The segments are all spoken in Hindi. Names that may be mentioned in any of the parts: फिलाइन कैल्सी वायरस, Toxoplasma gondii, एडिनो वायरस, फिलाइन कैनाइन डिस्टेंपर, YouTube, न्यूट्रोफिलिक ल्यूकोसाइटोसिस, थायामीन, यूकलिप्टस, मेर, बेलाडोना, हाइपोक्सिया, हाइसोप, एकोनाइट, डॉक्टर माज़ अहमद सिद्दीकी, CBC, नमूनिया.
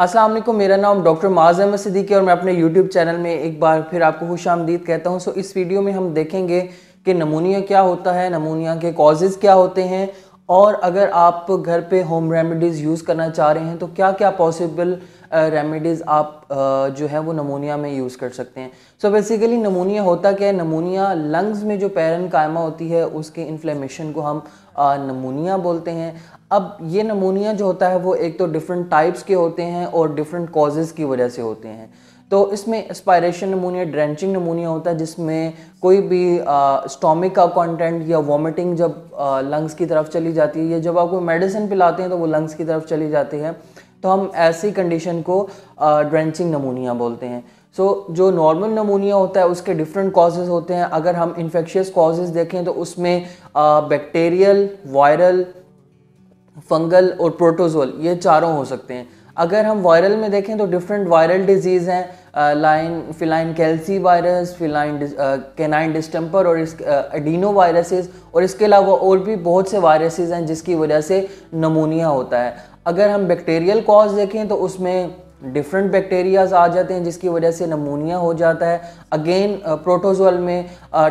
अस्सलाम वालेकुम, मेरा नाम डॉक्टर माज़ अहमद सिद्दीकी और मैं अपने YouTube चैनल में एक बार फिर आपको खुशामदीद कहता हूं। इस वीडियो में हम देखेंगे कि नमूनिया क्या होता है, नमूनिया के कॉजेज़ क्या होते हैं और अगर आप घर पे होम रेमेडीज़ यूज़ करना चाह रहे हैं तो क्या क्या पॉसिबल रेमेडीज़ आप जो है वो नमूनिया में यूज़ कर सकते हैं। सो बेसिकली नमूनिया होता क्या है, नमूनिया लंग्स में जो पैरेन्काइमा होती है उसके इन्फ्लेमेशन को हम नमूनिया बोलते हैं। अब ये नमूनिया जो होता है वो एक तो डिफरेंट टाइप्स के होते हैं और डिफरेंट कॉजेज़ की वजह से होते हैं। तो इसमें एस्पायरेशन नमूनिया, ड्रेंचिंग नमूनिया होता है जिसमें कोई भी स्टोमिक का कंटेंट या वॉमिटिंग जब लंग्स की तरफ चली जाती है या जब आपको मेडिसिन पिलाते हैं तो वो लंग्स की तरफ चली जाती है, तो हम ऐसी कंडीशन को ड्रेंचिंग नमूनिया बोलते हैं। सो जो नॉर्मल नमूनिया होता है उसके डिफरेंट कॉजेज़ होते हैं। अगर हम इन्फेक्शियस कॉजेज़ देखें तो उसमें बैक्टीरियल, वायरल, फंगल और प्रोटोजोल, ये चारों हो सकते हैं। अगर हम वायरल में देखें तो डिफरेंट वायरल डिजीज़ हैं, फिलाइन कैल्सी वायरस, फिलाइन कैनाइन डिस्टेंपर और एडिनो वायरसेस, और इसके अलावा और भी बहुत से वायरसेस हैं जिसकी वजह से नमूनिया होता है। अगर हम बैक्टीरियल कॉज देखें तो उसमें डिफरेंट बैक्टीरियाज आ जाते हैं जिसकी वजह से नमूनिया हो जाता है। अगेन प्रोटोजोल में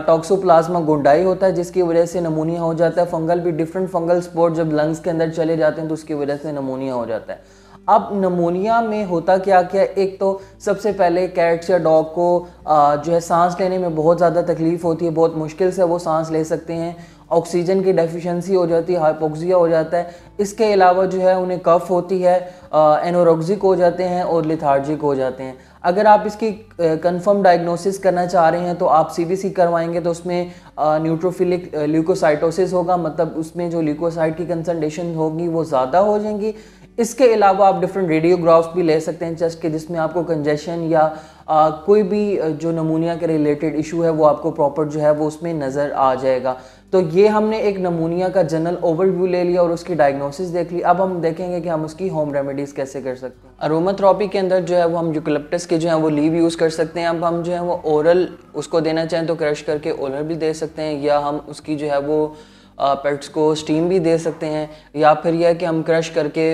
टॉक्सोप्लाज्मा गोंडाई होता है जिसकी वजह से नमूनिया हो जाता है। फंगल भी डिफरेंट फंगल स्पॉट जब लंग्स के अंदर चले जाते हैं तो उसकी वजह से नमूनिया हो जाता है। अब नमूनिया में होता क्या क्या, एक तो सबसे पहले कैट्स या डॉग को जो है सांस लेने में बहुत ज़्यादा तकलीफ़ होती है, बहुत मुश्किल से वो सांस ले सकते हैं, ऑक्सीजन की डेफिशिएंसी हो जाती है, हाइपोक्सिया हो जाता है। इसके अलावा जो है उन्हें कफ होती है, एनोरेक्सिक हो जाते हैं और लेथार्जिक हो जाते हैं। अगर आप इसकी कंफर्म डायग्नोसिस करना चाह रहे हैं तो आप CBC करवाएंगे तो उसमें न्यूट्रोफिलिक ल्यूकोसाइटोसिस होगा, मतलब उसमें जो ल्यूकोसाइट की कंसनट्रेशन होगी वो ज़्यादा हो जाएंगी। इसके अलावा आप डिफरेंट रेडियोग्राफ्स भी ले सकते हैं चेस्ट के, जिसमें आपको कंजेशन या कोई भी जो नमूनिया के रिलेटेड इशू है वो आपको प्रॉपर जो है वो उसमें नज़र आ जाएगा। तो ये हमने एक नमूनिया का जनरल ओवरव्यू ले लिया और उसकी डायग्नोसिस देख ली। अब हम देखेंगे कि हम उसकी होम रेमेडीज़ कैसे कर सकते हैं। अरोमाथेरेपी के अंदर जो है वो हम यूकलिप्टस के जो है वो लीव यूज़ कर सकते हैं। अब हम जो है वो ओरल उसको देना चाहें तो क्रश करके ओरल भी दे सकते हैं, या हम उसकी जो है वो पेट्स को स्टीम भी दे सकते हैं, या फिर यह कि हम क्रश करके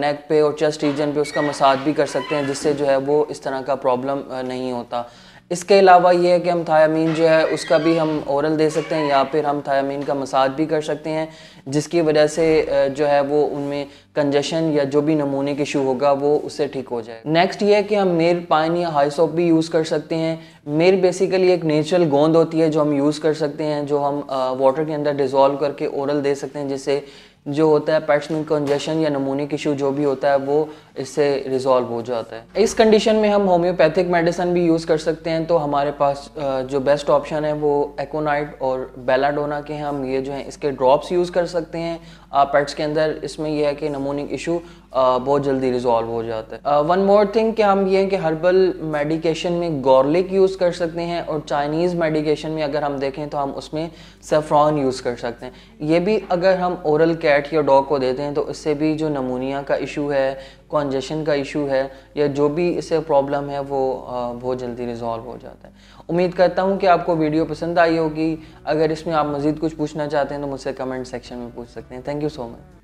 नेक पे और चेस्ट रीजन पे उसका मसाज भी कर सकते हैं जिससे जो है वो इस तरह का प्रॉब्लम नहीं होता। इसके अलावा यह है कि हम थायामीन जो है उसका भी हम ओरल दे सकते हैं, या फिर हम थायामीन का मसाज भी कर सकते हैं जिसकी वजह से जो है वो उनमें कंजेशन या जो भी नमूने के इशू होगा वो उससे ठीक हो जाएगा। नेक्स्ट ये है कि हम मेर पाइन या हाइसोप भी यूज़ कर सकते हैं। मेर बेसिकली एक नेचुरल गोंद होती है जो हम यूज़ कर सकते हैं, जो हम वाटर के अंदर डिज़ोल्व करके ओरल दे सकते हैं, जिससे जो होता है पेट्स में कंजेशन या नमूने की इशू जो भी होता है वो इससे रिजॉल्व हो जाता है। इस कंडीशन में हम होम्योपैथिक मेडिसिन भी यूज़ कर सकते हैं। तो हमारे पास जो बेस्ट ऑप्शन है वो एकोनाइट और बेलाडोना के हैं। हम ये जो है इसके ड्रॉप्स यूज़ कर सकते हैं पेट्स के अंदर। इसमें यह है कि नमूनिक इशू बहुत जल्दी रिजॉल्व हो जाता है। वन मोर थिंग कि हम ये कि हर्बल मेडिकेशन में गार्लिक यूज़ कर सकते हैं, और चाइनीज़ मेडिकेशन में अगर हम देखें तो हम उसमें सैफ्रॉन यूज़ कर सकते हैं। ये भी अगर हम ओरल कैट या डॉग को देते हैं तो इससे भी जो नमूनिया का इशू है, कंजेशन का इशू है, या जो भी इससे प्रॉब्लम है वो बहुत जल्दी रिजॉल्व हो जाता है। उम्मीद करता हूँ कि आपको वीडियो पसंद आई होगी। अगर इसमें आप मज़ीद कुछ पूछना चाहते हैं तो मुझसे कमेंट सेक्शन में पूछ सकते हैं। Thank you so much.